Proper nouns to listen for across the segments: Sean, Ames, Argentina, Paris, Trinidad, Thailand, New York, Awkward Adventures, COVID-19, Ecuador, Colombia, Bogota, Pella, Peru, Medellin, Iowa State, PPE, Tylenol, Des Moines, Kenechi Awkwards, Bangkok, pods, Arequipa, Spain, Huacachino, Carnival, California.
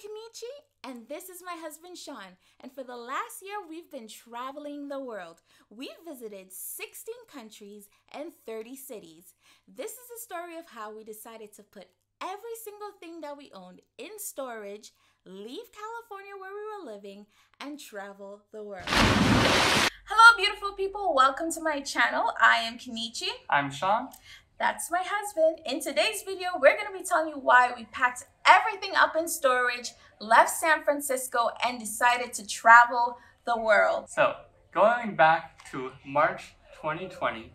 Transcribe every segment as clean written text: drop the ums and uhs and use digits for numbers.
Kenechi, and this is my husband, Sean. And for the last year, we've been traveling the world. We've visited 16 countries and 30 cities. This is the story of how we decided to put every single thing that we owned in storage, leave California where we were living, and travel the world. Hello, beautiful people. Welcome to my channel. I am Kenechi. I'm Sean. That's my husband. In today's video, we're going to be telling you why we packed everything up in storage, left San Francisco, and decided to travel the world. So, going back to March 2020,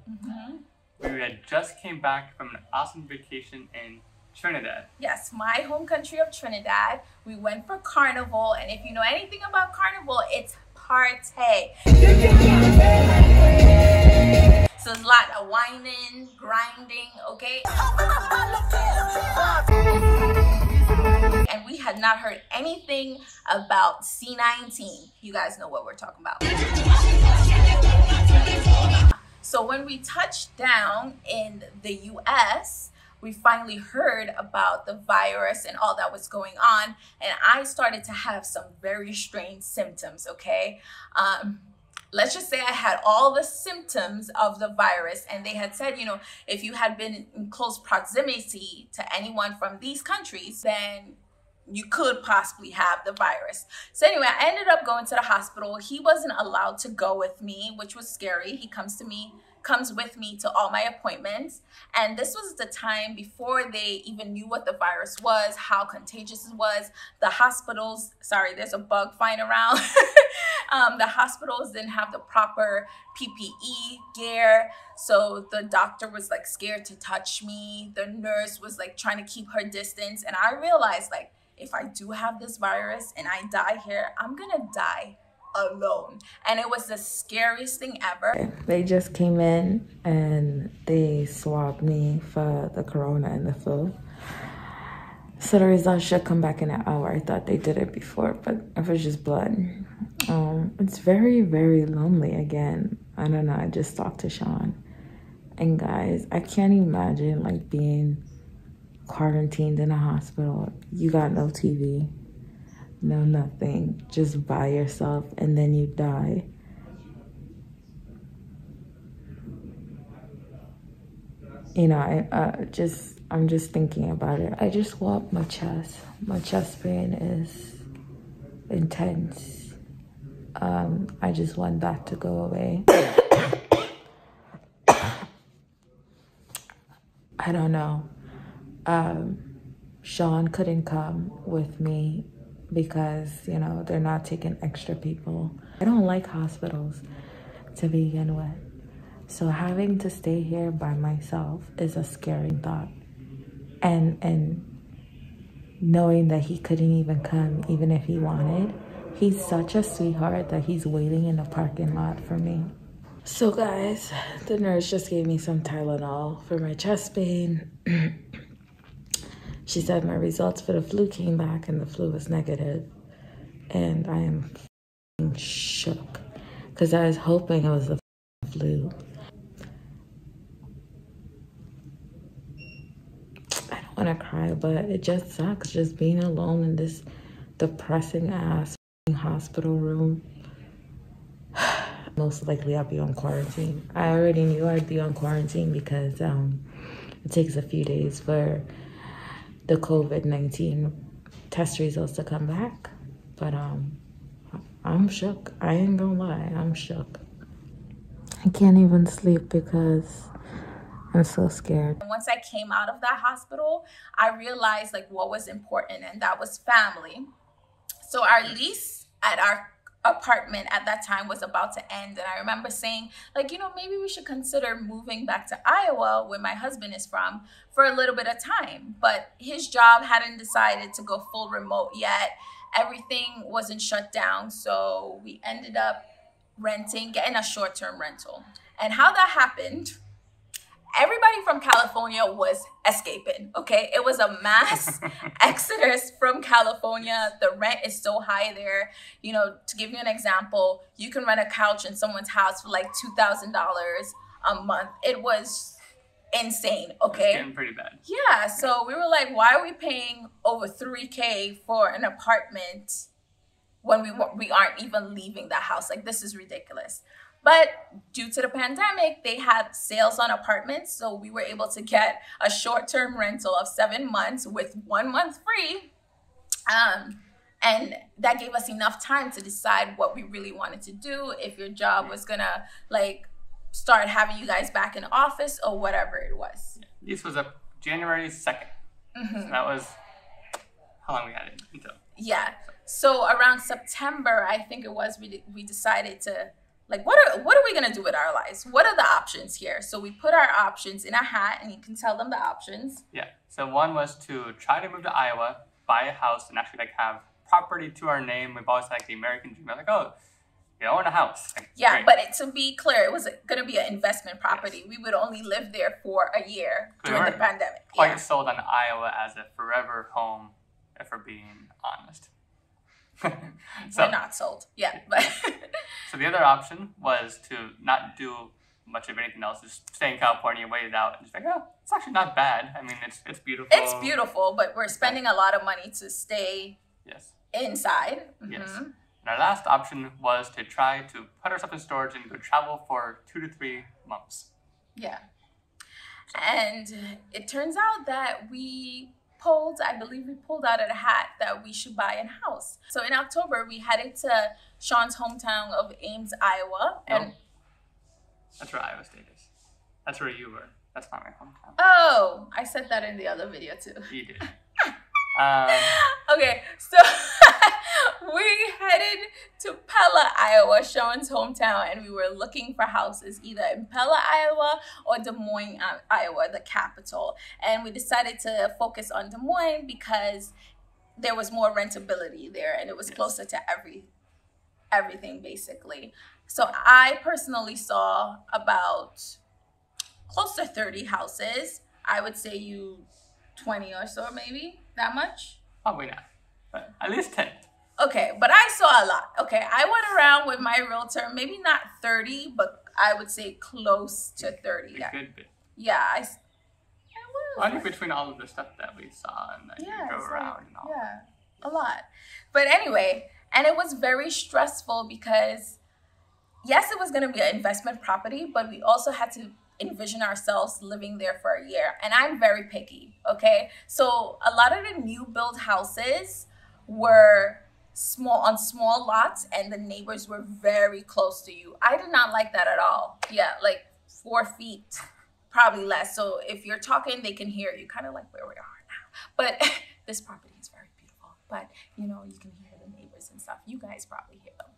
we had just came back from an awesome vacation in Trinidad. Yes, my home country of Trinidad. We went for Carnival, and if you know anything about Carnival, it's party. So there's a lot of whining, grinding, okay? And we had not heard anything about C-19. You guys know what we're talking about. So when we touched down in the US, we finally heard about the virus and all that was going on. And I started to have some very strange symptoms, okay? Let's just say I had all the symptoms of the virus, and they had said, you know, if you had been in close proximity to anyone from these countries, then you could possibly have the virus. So anyway, I ended up going to the hospital. He wasn't allowed to go with me, which was scary. He comes with me to all my appointments. And this was the time before they even knew what the virus was, how contagious it was. The hospitals, sorry, there's a bug flying around. The hospitals didn't have the proper PPE gear. So the doctor was like scared to touch me. The nurse was like trying to keep her distance. And I realized, like, if I do have this virus and I die here, I'm gonna die alone. And it was the scariest thing ever. They just came in and they swabbed me for the corona and the flu. So the results should come back in an hour. I thought they did it before, but it was just blood. It's very, very lonely again. I don't know, I just talked to Sean. And guys, I can't imagine like being quarantined in a hospital. You got no TV. No, nothing, just by yourself, and then you die. You know, I'm just thinking about it. I just want my chest. My chest pain is intense. I just want that to go away. I don't know. Sean couldn't come with me because, you know, they're not taking extra people. I don't like hospitals to begin with. So having to stay here by myself is a scary thought. And knowing that he couldn't even come, even if he wanted, he's such a sweetheart that he's waiting in the parking lot for me. So guys, the nurse just gave me some Tylenol for my chest pain. She said my results for the flu came back and the flu was negative. And I am f***ing shook because I was hoping it was the flu. I don't want to cry, but it just sucks just being alone in this depressing ass hospital room. Most likely I'll be on quarantine. I already knew I'd be on quarantine because it takes a few days for the COVID-19 test results to come back, but I'm shook. I ain't gonna lie, I'm shook. I can't even sleep because I'm so scared. Once I came out of that hospital, I realized like what was important, and that was family. So our lease at our apartment at that time was about to end, and I remember saying, like, you know, maybe we should consider moving back to Iowa, where my husband is from, for a little bit of time. But his job hadn't decided to go full remote yet. Everything wasn't shut down, so we ended up renting, getting a short-term rental. And how that happened, everybody from California was escaping, okay? It was a mass exodus from California. The rent is so high there. You know, to give you an example, you can rent a couch in someone's house for like $2,000 a month. It was insane, okay? It's getting pretty bad. Yeah, so we were like, why are we paying over $3,000 for an apartment when we aren't even leaving the house? Like, this is ridiculous. But due to the pandemic, they had sales on apartments, so we were able to get a short-term rental of 7 months with 1 month free. And that gave us enough time to decide what we really wanted to do, if your job was gonna like start having you guys back in office or whatever it was. This was a January 2nd. Mm-hmm. So that was how long we had it until. Yeah. So around September, I think it was, we decided to like, what are we gonna do with our lives? What are the options here? So we put our options in a hat, and you can tell them the options. Yeah. So one was to try to move to Iowa, buy a house, and actually like have property to our name. We've always had like the American dream. Like, oh, you own a house. Like, yeah, great. But to be clear, it was going to be an investment property. Yes. We would only live there for a year during the pandemic. Quite sold on Iowa as a forever home, if we're being honest. So, we're not sold. Yeah, but so the other option was to not do much of anything else, just stay in California, wait it out, and just like, oh, it's actually not bad. I mean, it's beautiful. It's beautiful, but we're spending a lot of money to stay. Yes. Inside. Mm-hmm. Yes. And our last option was to try to put ourselves in storage and go travel for 2 to 3 months. Yeah. And it turns out that I believe we pulled out of the hat that we should buy a house. So in October, we headed to Sean's hometown of Ames, Iowa. No. And that's where Iowa State is. That's where you were. That's not my hometown. Oh, I said that in the other video too. You did. Okay, so we headed to Pella, Iowa, Sean's hometown, and we were looking for houses either in Pella, Iowa, or Des Moines, Iowa, the capital. And we decided to focus on Des Moines because there was more rentability there, and it was closer to everything basically. So I personally saw about close to 30 houses. I would say 20 or so, maybe. That much? Probably not, but at least 10. Okay, but I saw a lot. Okay, I went around with my realtor, maybe not 30, but I would say close to 30. A good bit. Yeah, I think between all of the stuff that we saw and that you go around and all. Yeah, a lot. But anyway, and it was very stressful because, yes, it was going to be an investment property, but we also had to envision ourselves living there for a year. And I'm very picky, okay? So a lot of the new build houses were small lots, and the neighbors were very close to you. I did not like that at all. Yeah, like 4 feet, probably less. So if you're talking, they can hear you, kind of like where we are now. But this property is very beautiful, but you know, you can hear the neighbors and stuff. You guys probably hear them.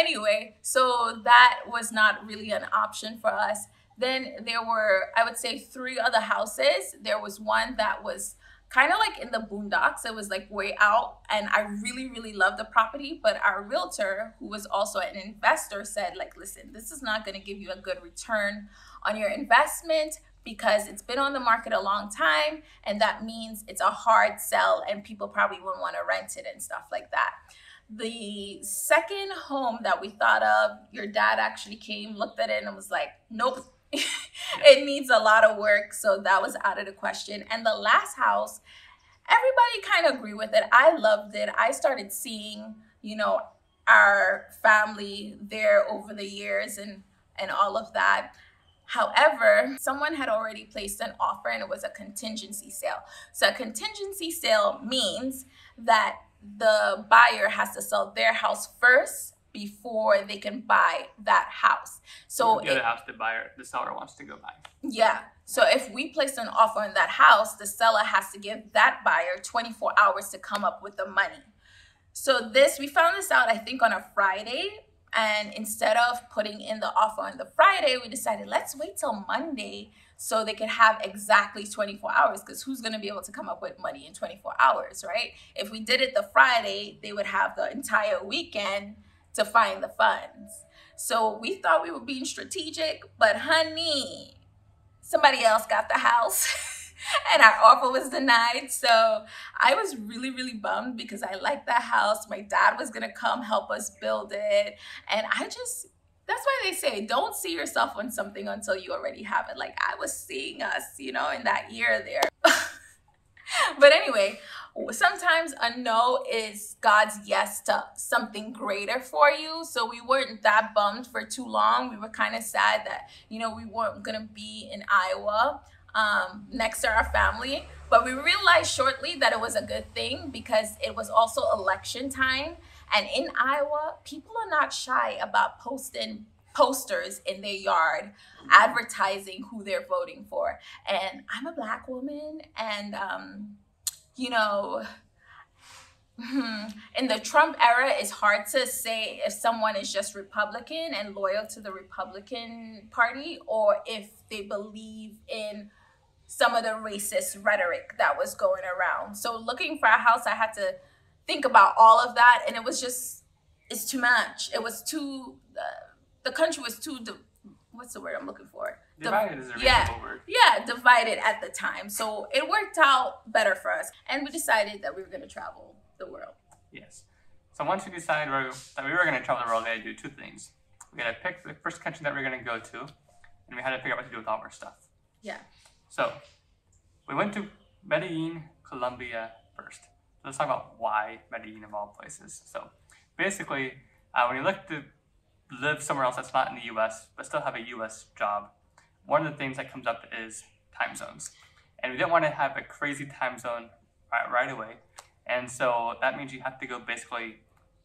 Anyway, so that was not really an option for us. Then there were, I would say, 3 other houses. There was one that was kind of like in the boondocks. It was like way out, and I really, really loved the property. But our realtor, who was also an investor, said like, listen, this is not going to give you a good return on your investment because it's been on the market a long time, and that means it's a hard sell, and people probably wouldn't want to rent it and stuff like that. The second home that we thought of, your dad actually came, looked at it, and was like, nope, it needs a lot of work. So that was out of the question. And the last house, everybody kind of agreed with it. I loved it. I started seeing, you know, our family there over the years and all of that. However, someone had already placed an offer, and it was a contingency sale. So a contingency sale means that the buyer has to sell their house first before they can buy that house. So the other house the seller wants to go buy. Yeah. So if we place an offer on that house, the seller has to give that buyer 24 hours to come up with the money. So we found this out, I think, on a Friday. And instead of putting in the offer on the Friday, we decided let's wait till Monday so they could have exactly 24 hours, because who's going to be able to come up with money in 24 hours, right? If we did it the Friday, they would have the entire weekend to find the funds. So we thought we were being strategic, but honey, somebody else got the house and our offer was denied. So I was really, really bummed because I liked that house. My dad was going to come help us build it. And That's why they say don't see yourself on something until you already have it. Like I was seeing us, you know, in that year there. But anyway, sometimes a no is God's yes to something greater for you. So we weren't that bummed for too long. We were kind of sad that, you know, we weren't going to be in Iowa next to our family. But we realized shortly that it was a good thing because it was also election time. And in Iowa, people are not shy about posting posters in their yard advertising who they're voting for. And I'm a Black woman, and you know, in the Trump era, it's hard to say if someone is just Republican and loyal to the Republican Party or if they believe in some of the racist rhetoric that was going around. So looking for a house, I had to think about all of that, and it was just, it's too much. It was too the country was too what's the word I'm looking for? Divided is a reasonable word. Yeah, divided at the time. So it worked out better for us, and we decided that we were going to travel the world. Yes. So once we decided that we were going to travel the world, we had to do two things. We had to pick the first country that we were going to go to, and we had to figure out what to do with all of our stuff. Yeah. So we went to Medellin, Colombia first. Let's talk about why Medellin of all places. So basically, when you look to live somewhere else that's not in the U.S., but still have a U.S. job, one of the things that comes up is time zones. And we didn't want to have a crazy time zone right away. And so that means you have to go basically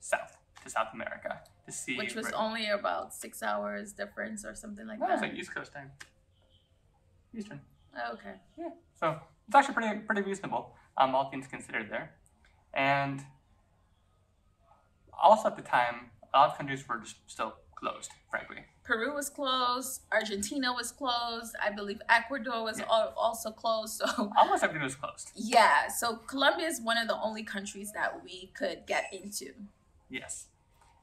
south to South America to see. Which was only about 6 hours difference or something like that. No, it was like East Coast time. Eastern. Oh, okay. Yeah. So it's actually pretty reasonable, all things considered there. And also at the time, a lot of countries were just still closed, frankly. Peru was closed. Argentina was closed. I believe Ecuador was also closed. So almost everything was closed. Yeah. So Colombia is one of the only countries that we could get into. Yes.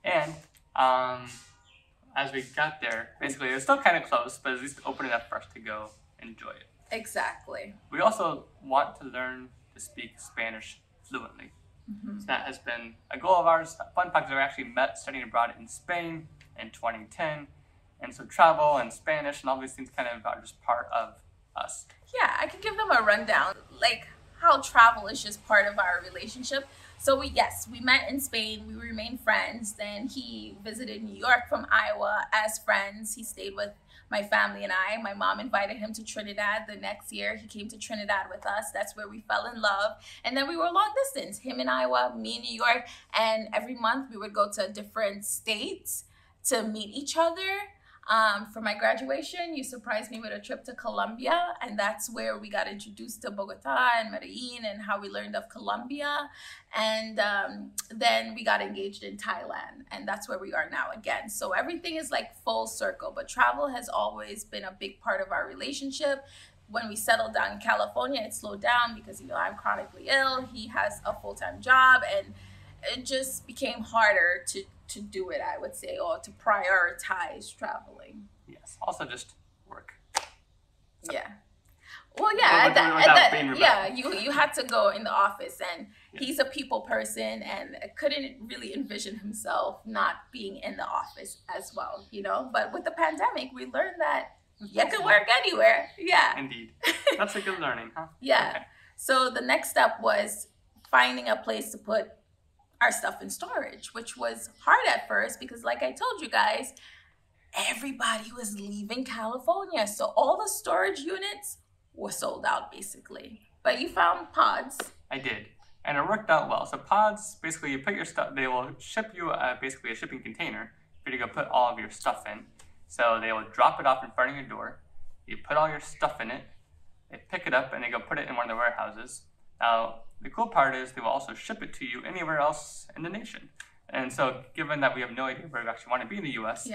And as we got there, basically it was still kind of closed, but at least open enough for us to go enjoy it. Exactly. We also want to learn to speak Spanish fluently. So that has been a goal of ours. Fun fact is we actually met studying abroad in Spain in 2010. And so travel and Spanish and all these things kind of are just part of us. Yeah, I could give them a rundown, like how travel is just part of our relationship. So we met in Spain, we remained friends. Then he visited New York from Iowa as friends. He stayed with my family and I. My mom invited him to Trinidad the next year. He came to Trinidad with us. That's where we fell in love. And then we were long distance, him in Iowa, me in New York. And every month we would go to different states to meet each other. For my graduation, you surprised me with a trip to Colombia, and that's where we got introduced to Bogota and Medellin and how we learned of Colombia. And then we got engaged in Thailand, and that's where we are now again. So everything is like full circle, but travel has always been a big part of our relationship. When we settled down in California, it slowed down because, you know, I'm chronically ill, he has a full-time job, and it just became harder to do it, I would say, or to prioritize traveling. Yes. Also just work. Yeah. Well, yeah. You had to go in the office, and he's a people person and couldn't really envision himself not being in the office as well, you know? But with the pandemic, we learned that you can work anywhere. Yeah. Indeed. That's a good learning, huh? Yeah. Okay. So the next step was finding a place to put our stuff in storage, which was hard at first because, like I told you guys, everybody was leaving California. So all the storage units were sold out basically. But you found pods. I did. And it worked out well. So pods, basically you put your stuff, they will ship you basically a shipping container for you to go put all of your stuff in. So they will drop it off in front of your door. You put all your stuff in it. They pick it up and they go put it in one of the warehouses. Now, the cool part is they will also ship it to you anywhere else in the nation. And so given that we have no idea where we actually want to be in the U.S.,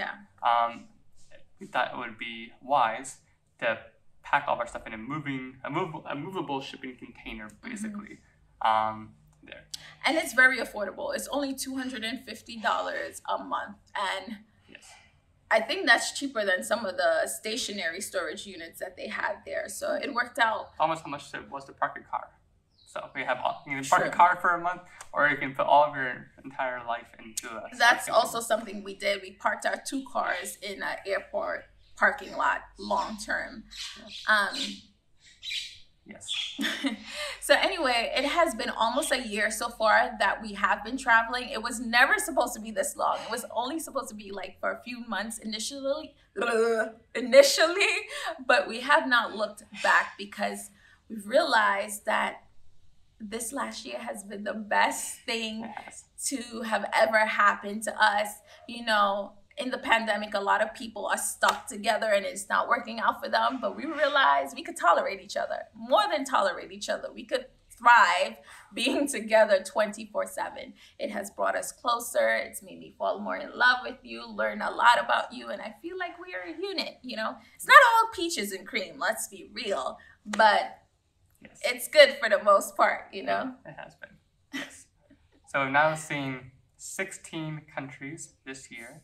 we thought it would be wise to pack all of our stuff in a movable shipping container, basically. There. And it's very affordable. It's only $250 a month. And I think that's cheaper than some of the stationary storage units that they had there. So it worked out. Almost how much it was to park a car. So we have all, you can park a car for a month, or you can put all of your entire life into a. That's also something we did. We parked our two cars in an airport parking lot long term. Yes. So anyway, it has been almost a year so far that we have been traveling. It was never supposed to be this long. It was only supposed to be like for a few months initially, but we have not looked back because we've realized that this last year has been the best thing to have ever happened to us. You know, in the pandemic, a lot of people are stuck together and it's not working out for them, but we realized we could tolerate each other, more than tolerate each other. We could thrive being together 24/7. It has brought us closer. It's made me fall more in love with you, learn a lot about you, and I feel like we are a unit, you know? It's not all peaches and cream, let's be real, but yes, it's good for the most part, you know? It has been, yes. So we've now seen 16 countries this year.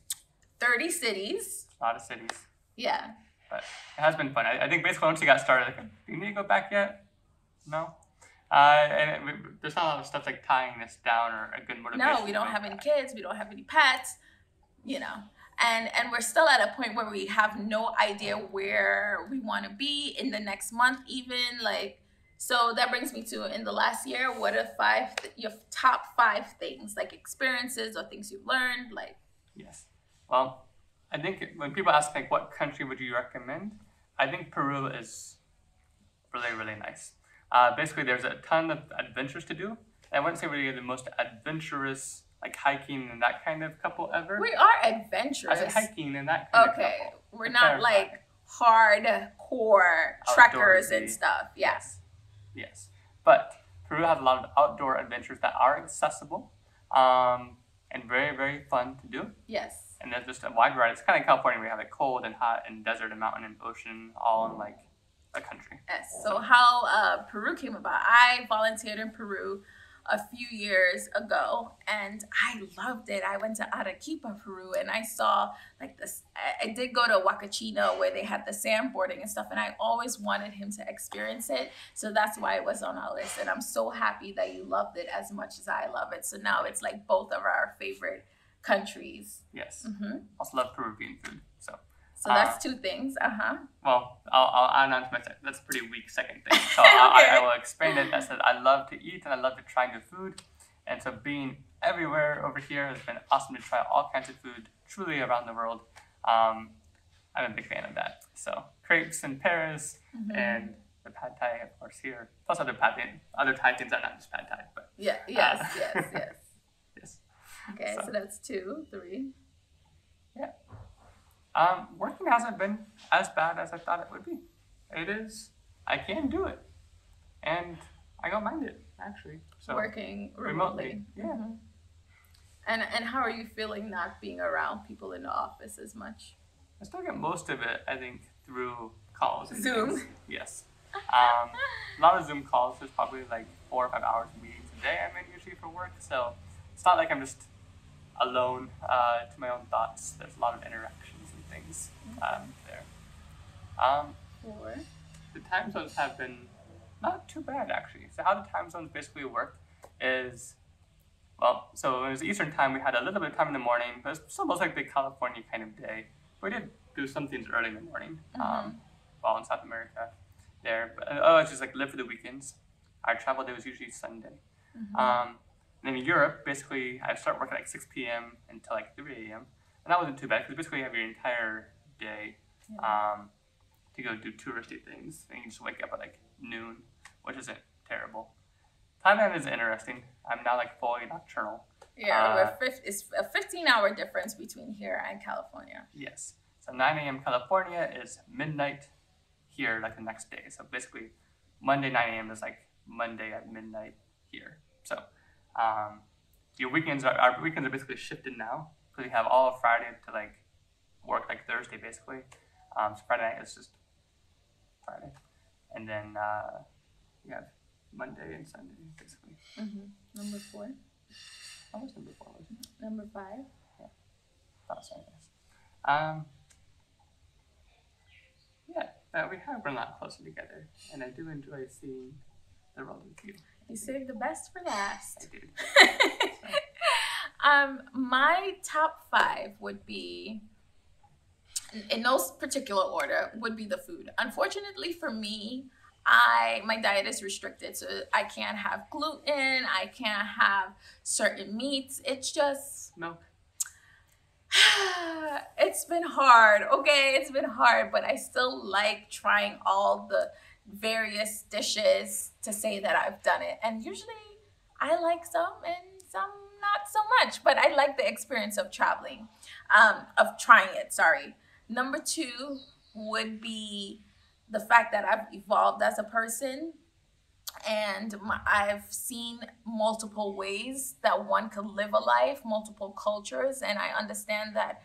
30 cities. A lot of cities. Yeah. But it has been fun. I think basically once you got started, like, do you need to go back yet? No? And there's not a lot of stuff like tying this down or a good motivation. No, we don't have any kids. We don't have any pets, you know. And we're still at a point where we have no idea where we want to be in the next month even. Like, so that brings me to, in the last year, what are your top 5 things, like experiences or things you've learned? Like, yes. Well, I think when people ask, like, what country would you recommend? I think Peru is really, really nice. Basically, there's a ton of adventures to do. I wouldn't say we're the most adventurous, like hiking and that kind of couple ever. We are adventurous. I said hiking and that kind of couple. Okay, we're not like hardcore trekkers and stuff. Yes. Yes. But Peru has a lot of outdoor adventures that are accessible and very, very fun to do. Yes. And there's just a wide variety. It's kind of California. We have it cold and hot and desert and mountain and ocean all in like a country. Yes. So how Peru came about. I volunteered in Peru a few years ago and I loved it. I went to Arequipa, Peru, and I saw like this. I did go to Huacachino where they had the sandboarding and stuff, and I always wanted him to experience it. So that's why it was on our list. And I'm so happy that you loved it as much as I love it. So now it's like both of our favorite countries. Yes. Mm-hmm. Also love Peruvian food. So that's 2 things. Well, I'll add on to my second. That's a pretty weak second thing. So okay. I will expand it. I said I love to eat and I love to try new food. And so being everywhere over here has been awesome to try all kinds of food truly around the world. I'm a big fan of that. So crepes in Paris and the pad thai, of course, here. Plus other Thai things that are not just pad thai. But yeah. Yes. Okay, so that's 2, 3. Yeah. Working hasn't been as bad as I thought it would be. It is. I can do it. And I don't mind it, actually. So working remotely. Yeah. Mm-hmm. And how are you feeling not being around people in the office as much? I still get most of it, I think, through calls. And Zoom. Things. Yes. A lot of Zoom calls. There's probably like 4 or 5 hours of meetings a day I'm in usually for work. So it's not like I'm just alone to my own thoughts. There's a lot of interactions and things there. The time zones have been not too bad, actually. So how the time zones basically work is, well, so when it was Eastern time, we had a little bit of time in the morning, but it's still most like the California kind of day. We did do some things early in the morning while in South America there. But, it's just like live for the weekends. Our travel day was usually Sunday. And in Europe, basically, I'd start working at like 6 p.m. until like 3 a.m. And that wasn't too bad because basically you have your entire day to go do touristy things. And you just wake up at like noon, which isn't terrible. Thailand is interesting. I'm now like fully nocturnal. Yeah, it's a 15-hour difference between here and California. Yes. So 9 a.m. California is midnight here, like the next day. So basically, Monday 9 a.m. is like Monday at midnight here. So our weekends are basically shifted now because we have all Friday to like work like Thursday basically. So Friday night is just Friday, and then you have Monday and Sunday basically. Number 4. What was number 4? Number 5. Yeah. That's right. Yeah, we have run a lot closer together, and I do enjoy seeing the world with you. You saved the best for last. I did. My top five would be, in no particular order, would be the food. Unfortunately for me, my diet is restricted, so I can't have gluten, I can't have certain meats. It's just milk. It's been hard, okay? It's been hard, but I still like trying all the various dishes to say that I've done it. And usually I like some and some not so much, but I like the experience of traveling, of trying it, sorry. Number two would be the fact that I've evolved as a person, and I've seen multiple ways that one could live a life, multiple cultures, and I understand that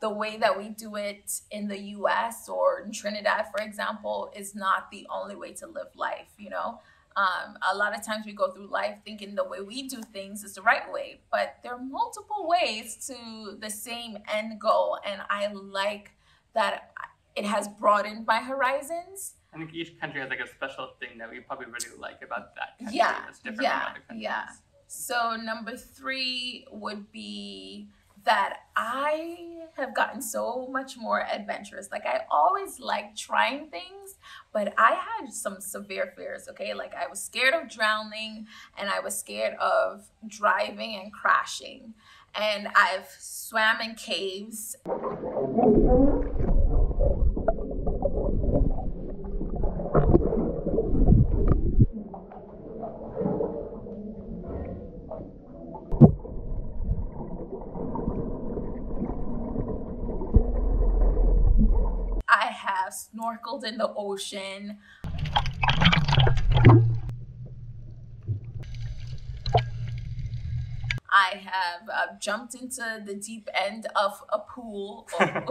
the way that we do it in the US or in Trinidad, for example, is not the only way to live life, you know? A lot of times we go through life thinking the way we do things is the right way, but there are multiple ways to the same end goal, and I like that it has broadened my horizons. I think each country has like a special thing that we probably really like about that country. Yeah, that's different from other countries. Yeah. So number three would be that I have gotten so much more adventurous. Like, I always liked trying things, but I had some severe fears, okay? Like, I was scared of drowning, and I was scared of driving and crashing. And I've swam in caves. I have snorkeled in the ocean. I have jumped into the deep end of a pool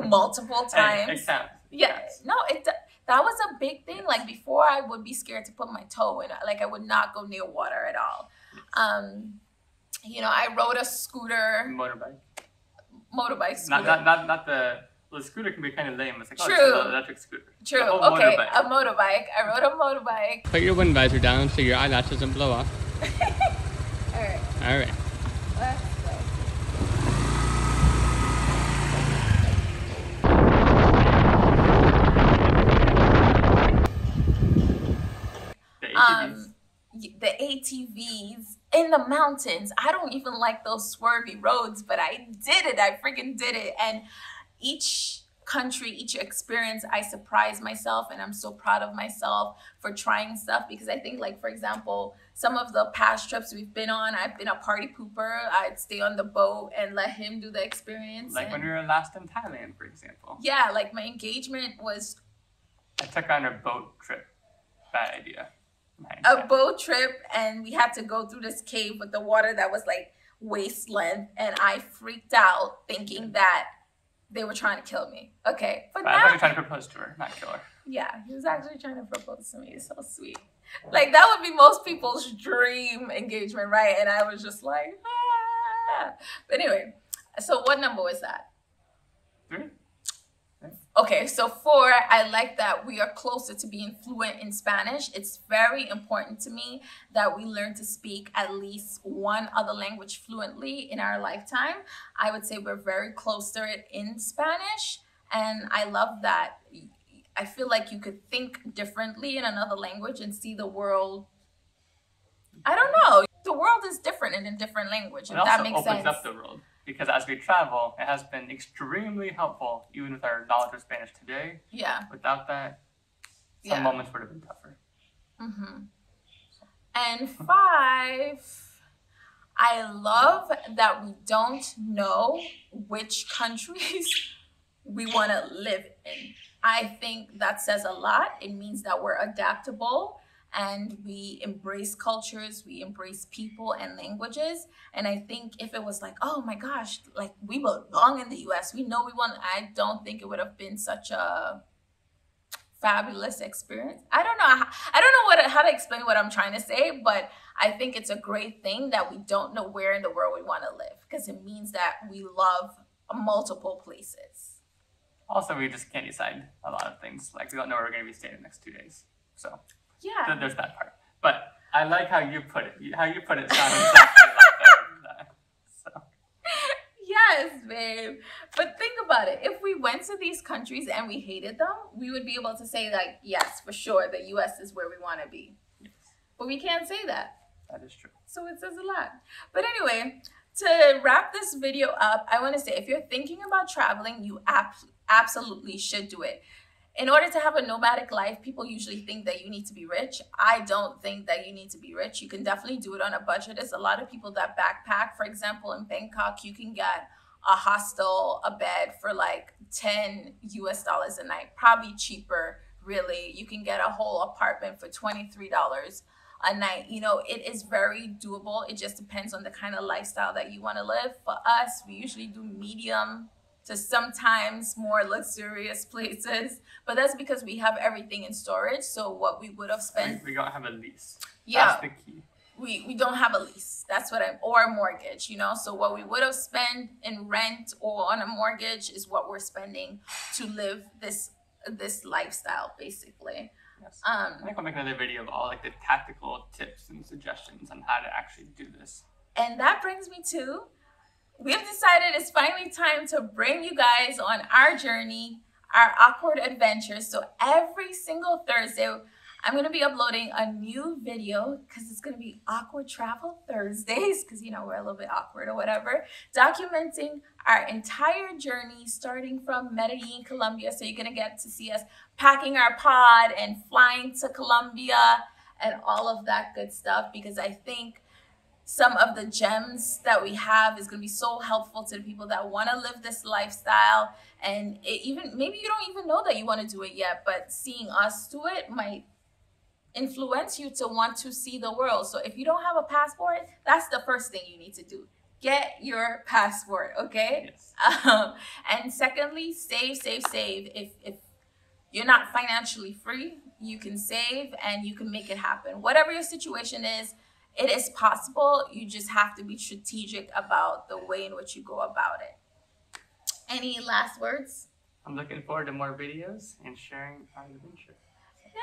multiple times. Yes. No, that was a big thing. Yes. Like, before, I would be scared to put my toe in. Like, I would not go near water at all. Yes. You know, I rode a scooter. Motorbike scooter. Not the... Well, the scooter can be kind of lame. It's like, it's an electric scooter. True. Okay, motorbike. A motorbike. I rode a motorbike. Put your wind visor down so your eyelash doesn't blow off. All right. All right. Let's go. The ATVs in the mountains. I don't even like those swervy roads, but I did it. I freaking did it. And each country, each experience, I surprise myself, and I'm so proud of myself for trying stuff, because I think, like, for example, some of the past trips we've been on, I've been a party pooper. I'd stay on the boat and let him do the experience. Like when we were last in Thailand, for example. Yeah, like my engagement was... I took on a boat trip. Bad idea. A boat trip, and we had to go through this cave with the water that was like waist length, and I freaked out thinking that they were trying to kill me. Okay, but now, I thought he was trying to propose to her, not kill her. Yeah, he was actually trying to propose to me. It's so sweet. Like, that would be most people's dream engagement, right? And I was just like, ah. But anyway, so what number was that? 3. Okay, so 4, I like that we are closer to being fluent in Spanish. It's very important to me that we learn to speak at least one other language fluently in our lifetime. I would say we're very close to it in Spanish, and I love that. I feel like you could think differently in another language and see the world. I don't know. The world is different in a different language, if that makes sense. It also opens up the world. Because as we travel, it has been extremely helpful, even with our knowledge of Spanish today. Yeah. Without that, some moments would have been tougher. Mm-hmm. And 5, I love that we don't know which countries we want to live in. I think that says a lot. It means that we're adaptable, and we embrace cultures, we embrace people and languages. And I think if it was like, oh my gosh, like we belong in the US, we know we want, I don't think it would have been such a fabulous experience. I don't know how to explain what I'm trying to say, but I think it's a great thing that we don't know where in the world we want to live, because it means that we love multiple places. Also, we just can't decide a lot of things. Like, we don't know where we're going to be staying in the next 2 days. So. Yeah. There's that part. But I like how you put it. How you put it sounds exactly like that. So. Yes, babe. But think about it. If we went to these countries and we hated them, we would be able to say, like, yes, for sure, the U.S. is where we want to be. Yes. But we can't say that. That is true. So it says a lot. But anyway, to wrap this video up, I want to say if you're thinking about traveling, you absolutely should do it. In order to have a nomadic life, people usually think that you need to be rich. I don't think that you need to be rich. You can definitely do it on a budget. There's a lot of people that backpack. For example, in Bangkok, you can get a hostel, a bed for like $10 a night, probably cheaper, really. You can get a whole apartment for $23 a night. You know, it is very doable. It just depends on the kind of lifestyle that you want to live. For us, we usually do medium to sometimes more luxurious places, but that's because we have everything in storage. So what we would have spent, we don't have a lease. Yeah, that's the key. We don't have a lease. That's what or a mortgage, you know. So what we would have spent in rent or on a mortgage is what we're spending to live this lifestyle, basically. Yes. I think I'll make another video of all like the tactical tips and suggestions on how to actually do this. And that brings me to, we've decided it's finally time to bring you guys on our journey, our awkward adventures. So every single Thursday, I'm going to be uploading a new video because it's going to be Awkward Travel Thursdays because, you know, we're a little bit awkward or whatever, documenting our entire journey starting from Medellin, Colombia. So you're going to get to see us packing our pod and flying to Colombia and all of that good stuff, because I think some of the gems that we have is going to be so helpful to the people that want to live this lifestyle. And it even, maybe you don't even know that you want to do it yet, but seeing us do it might influence you to want to see the world. So if you don't have a passport, that's the first thing you need to do. Get your passport, okay? Yes. And secondly, save. If you're not financially free, you can save and you can make it happen. Whatever your situation is, it is possible. You just have to be strategic about the way in which you go about it. Any last words? I'm looking forward to more videos and sharing our adventure.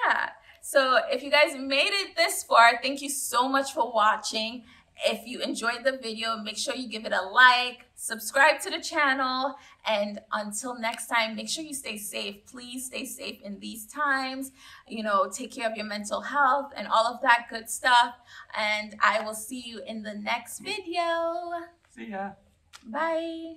Yeah. So if you guys made it this far, thank you so much for watching. If you enjoyed the video, make sure you give it a like, subscribe to the channel, and until next time, make sure you stay safe. Please stay safe in these times. You know, take care of your mental health and all of that good stuff. And I will see you in the next video. See ya. Bye.